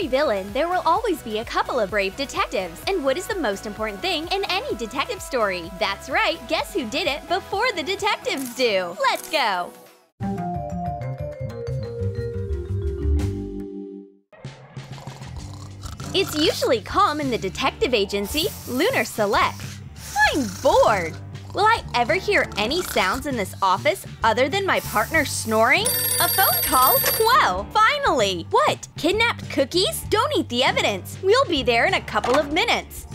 every villain, there will always be a couple of brave detectives. And what is the most important thing in any detective story? That's right, guess who did it before the detectives do? Let's go! It's usually calm in the detective agency, Lunar Select. I'm bored! Will I ever hear any sounds in this office other than my partner snoring? A phone call? Wow, finally! What? Kidnapped cookies? Don't eat the evidence. We'll be there in a couple of minutes.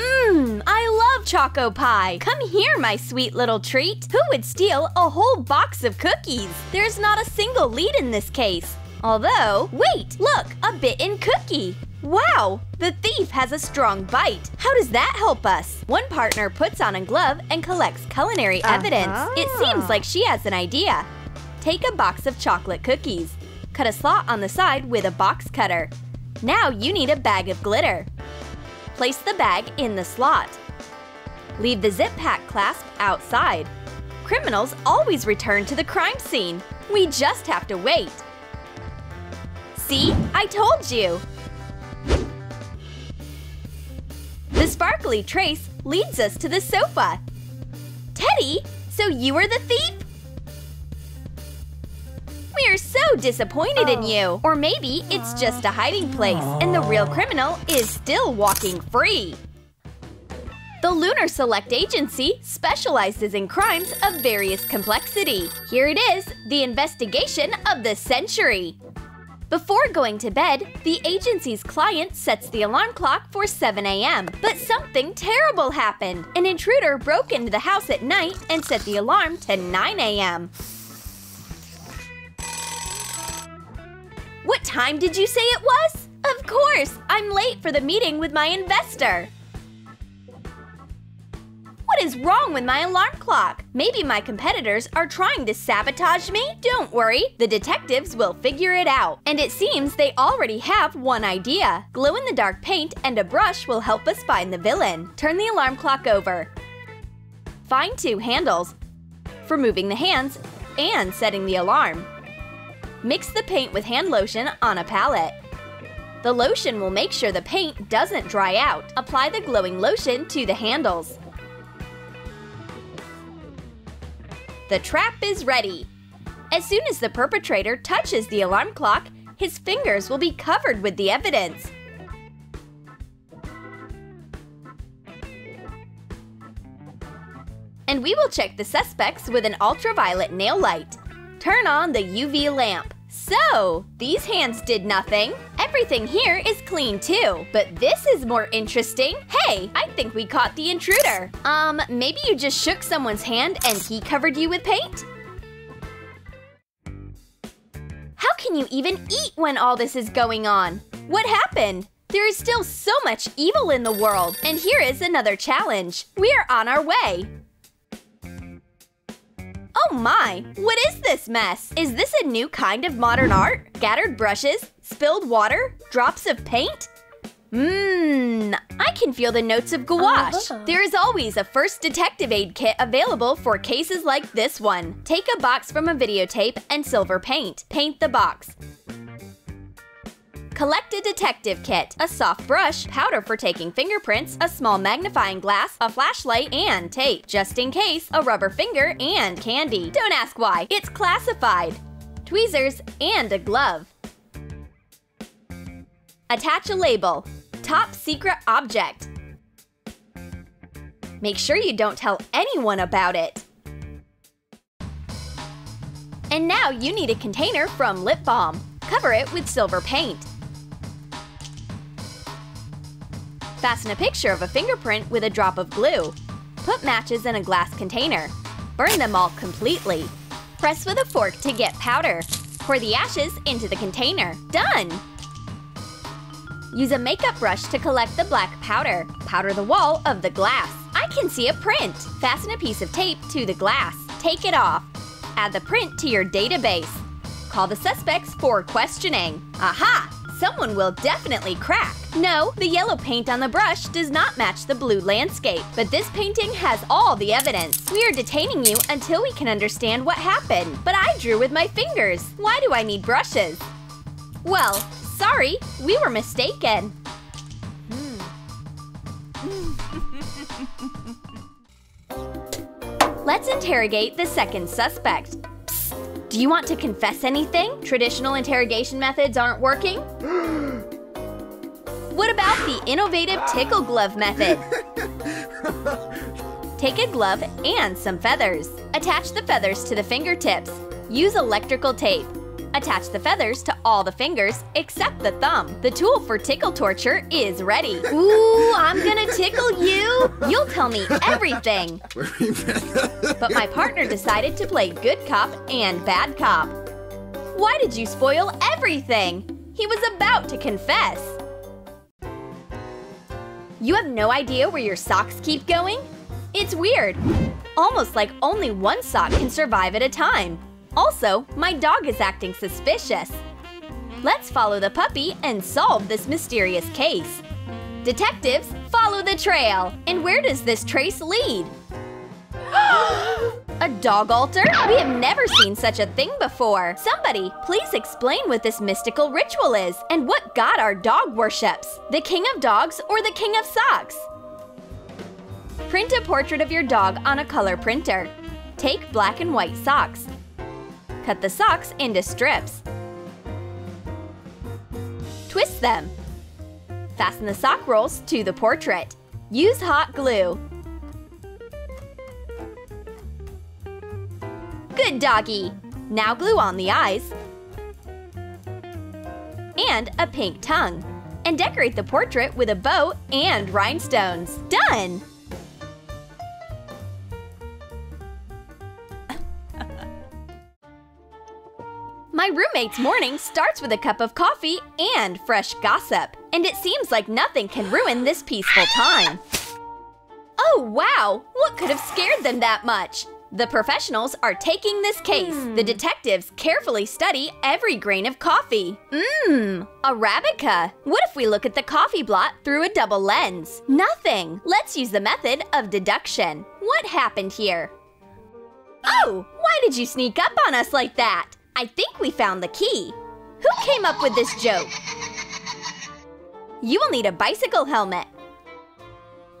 I love Choco Pie! Come here, my sweet little treat! Who would steal a whole box of cookies? There's not a single lead in this case. Although, wait! Look! A bitten cookie! Wow! The thief has a strong bite! How does that help us? One partner puts on a glove and collects culinary evidence. It seems like she has an idea. Take a box of chocolate cookies. Cut a slot on the side with a box cutter. Now you need a bag of glitter. Place the bag in the slot. Leave the zip pack clasp outside. Criminals always return to the crime scene. We just have to wait. See? I told you! The sparkly trace leads us to the sofa. Teddy, so you were the thief? We're so disappointed in you. Or maybe it's just a hiding place and the real criminal is still walking free. The Lunar Select Agency specializes in crimes of various complexity. Here it is, the investigation of the century. Before going to bed, the agency's client sets the alarm clock for 7 a.m. But something terrible happened. An intruder broke into the house at night and set the alarm to 9 a.m. What time did you say it was? Of course! I'm late for the meeting with my investor. What is wrong with my alarm clock? Maybe my competitors are trying to sabotage me? Don't worry, the detectives will figure it out. And it seems they already have one idea. Glow-in-the-dark paint and a brush will help us find the villain. Turn the alarm clock over. Find two handles for moving the hands and setting the alarm. Mix the paint with hand lotion on a palette. The lotion will make sure the paint doesn't dry out. Apply the glowing lotion to the handles. The trap is ready! As soon as the perpetrator touches the alarm clock, his fingers will be covered with the evidence. And we will check the suspects with an ultraviolet nail light. Turn on the UV lamp. So, these hands did nothing. Everything here is clean too, but this is more interesting. Hey, I think we caught the intruder. Maybe you just shook someone's hand and he covered you with paint? How can you even eat when all this is going on? What happened? There is still so much evil in the world. And here is another challenge. We are on our way. Oh my! What is this mess? Is this a new kind of modern art? Scattered brushes? Spilled water? Drops of paint? I can feel the notes of gouache. There is always a first detective aid kit available for cases like this one. Take a box from a videotape and silver paint. Paint the box. Collect a detective kit, a soft brush, powder for taking fingerprints, a small magnifying glass, a flashlight, and tape. Just in case, a rubber finger and candy. Don't ask why, it's classified. Tweezers and a glove. Attach a label. Top secret object. Make sure you don't tell anyone about it. And now you need a container from lip balm. Cover it with silver paint. Fasten a picture of a fingerprint with a drop of glue. Put matches in a glass container. Burn them all completely. Press with a fork to get powder. Pour the ashes into the container. Done! Use a makeup brush to collect the black powder. Powder the wall of the glass. I can see a print! Fasten a piece of tape to the glass. Take it off. Add the print to your database. Call the suspects for questioning. Aha! Someone will definitely crack! No, the yellow paint on the brush does not match the blue landscape, but this painting has all the evidence. We are detaining you until we can understand what happened. But I drew with my fingers. Why do I need brushes? Well, sorry, we were mistaken. Let's interrogate the second suspect. Psst, do you want to confess anything? Traditional interrogation methods aren't working? What about the innovative tickle glove method? Take a glove and some feathers. Attach the feathers to the fingertips. Use electrical tape. Attach the feathers to all the fingers except the thumb. The tool for tickle torture is ready. Ooh, I'm gonna tickle you. You'll tell me everything. But my partner decided to play good cop and bad cop. Why did you spoil everything? He was about to confess. You have no idea where your socks keep going? It's weird. Almost like only one sock can survive at a time. Also, my dog is acting suspicious. Let's follow the puppy and solve this mysterious case. Detectives, follow the trail! And where does this trace lead? A dog altar? We have never seen such a thing before. Somebody, please explain what this mystical ritual is and what god our dog worships. The king of dogs or the king of socks? Print a portrait of your dog on a color printer. Take black and white socks. Cut the socks into strips. Twist them. Fasten the sock rolls to the portrait. Use hot glue. Good doggy! Now glue on the eyes and a pink tongue. And decorate the portrait with a bow and rhinestones. Done! My roommate's morning starts with a cup of coffee and fresh gossip. And it seems like nothing can ruin this peaceful time. Oh wow, what could have scared them that much? The professionals are taking this case. The detectives carefully study every grain of coffee. Arabica. What if we look at the coffee blot through a double lens? Nothing. Let's use the method of deduction. What happened here? Oh, why did you sneak up on us like that? I think we found the key. Who came up with this joke? You will need a bicycle helmet.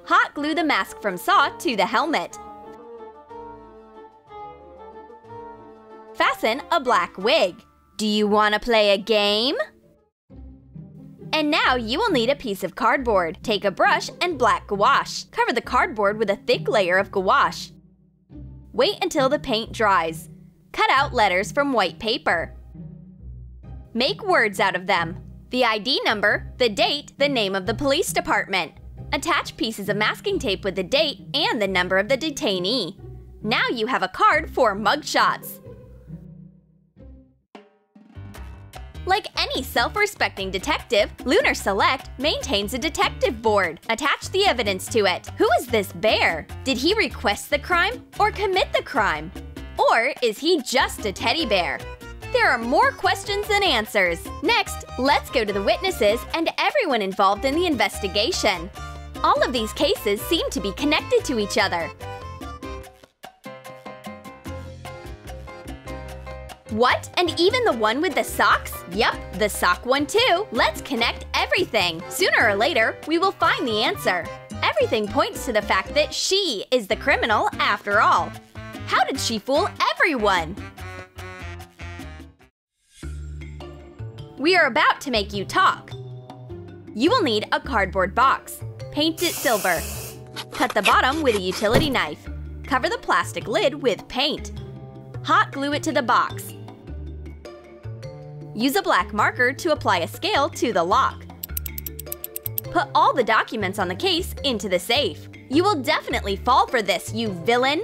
Hot glue the mask from Saw to the helmet. Fasten a black wig. Do you want to play a game? And now you will need a piece of cardboard. Take a brush and black gouache. Cover the cardboard with a thick layer of gouache. Wait until the paint dries. Cut out letters from white paper. Make words out of them. The ID number, the date, the name of the police department. Attach pieces of masking tape with the date and the number of the detainee. Now you have a card for mugshots. Like any self-respecting detective, Lunar Select maintains a detective board. Attach the evidence to it. Who is this bear? Did he request the crime or commit the crime? Or is he just a teddy bear? There are more questions than answers. Next, let's go to the witnesses and everyone involved in the investigation. All of these cases seem to be connected to each other. What? And even the one with the socks? Yep, the sock one too. Let's connect everything. Sooner or later, we will find the answer. Everything points to the fact that she is the criminal after all. How did she fool everyone? We are about to make you talk. You will need a cardboard box. Paint it silver. Cut the bottom with a utility knife. Cover the plastic lid with paint. Hot glue it to the box. Use a black marker to apply a scale to the lock. Put all the documents on the case into the safe. You will definitely fall for this, you villain!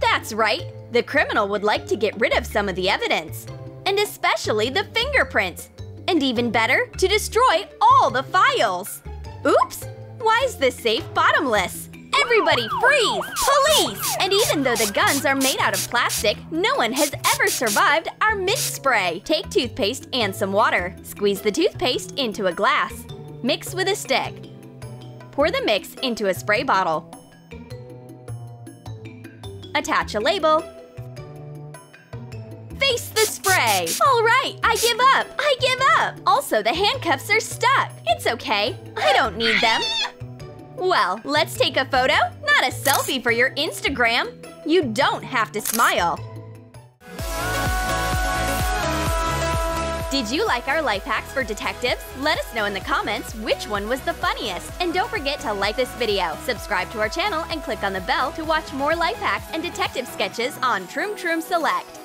That's right! The criminal would like to get rid of some of the evidence, and especially the fingerprints, and even better, to destroy all the files! Oops! Why is this safe bottomless? Everybody freeze! Police! And even though the guns are made out of plastic, no one has ever survived our mint spray! Take toothpaste and some water. Squeeze the toothpaste into a glass. Mix with a stick. Pour the mix into a spray bottle. Attach a label. Face the spray! All right, I give up! I give up! Also, the handcuffs are stuck. It's okay. I don't need them. Well, let's take a photo, not a selfie for your Instagram. You don't have to smile. Did you like our life hacks for detectives? Let us know in the comments which one was the funniest. And don't forget to like this video, subscribe to our channel, and click on the bell to watch more life hacks and detective sketches on Troom Troom Select.